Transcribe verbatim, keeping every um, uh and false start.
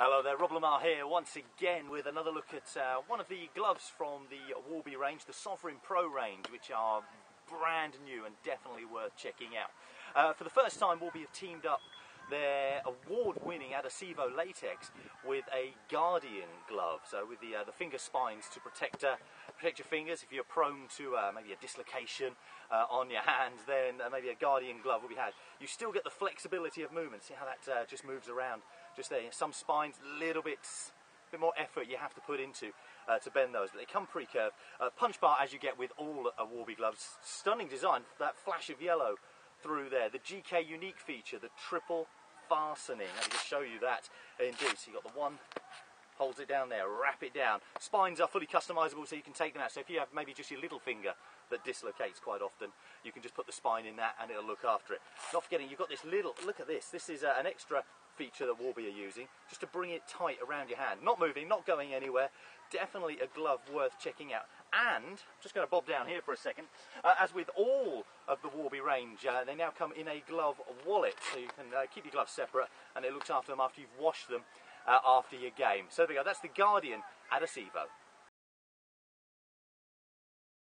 Hello there, Rob Lamarr here once again with another look at uh, one of the gloves from the Warby range, the Sovereign Pro range, which are brand new and definitely worth checking out. Uh, for the first time, Warby have teamed up their award-winning Adesivo latex with a Guardian glove, so with the, uh, the finger spines to protect, uh, protect your fingers. If you're prone to uh, maybe a dislocation uh, on your hands, then uh, maybe a Guardian glove will be had. You still get the flexibility of movement. See how that uh, just moves around just there. Some spines, a little bit, bit more effort you have to put into uh, to bend those, but they come pre-curved. Uh, punch bar, as you get with all uh, Warby gloves. Stunning design, that flash of yellow through there. The G K unique feature, the triple fastening. Let me just show you that indeed. So you've got the one, holds it down there, wrap it down. Spines are fully customizable, so you can take them out. So if you have maybe just your little finger that dislocates quite often, you can just put the spine in that and it'll look after it. Not forgetting, you've got this little, look at this, this is uh, an extra feature that Warby are using, just to bring it tight around your hand. Not moving, not going anywhere. Definitely a glove worth checking out. And, I'm just going to bob down here for a second, uh, as with all of the Warby range, uh, they now come in a glove wallet, so you can uh, keep your gloves separate, and it looks after them after you've washed them uh, after your game. So there we go, that's the Guardian Adesivo.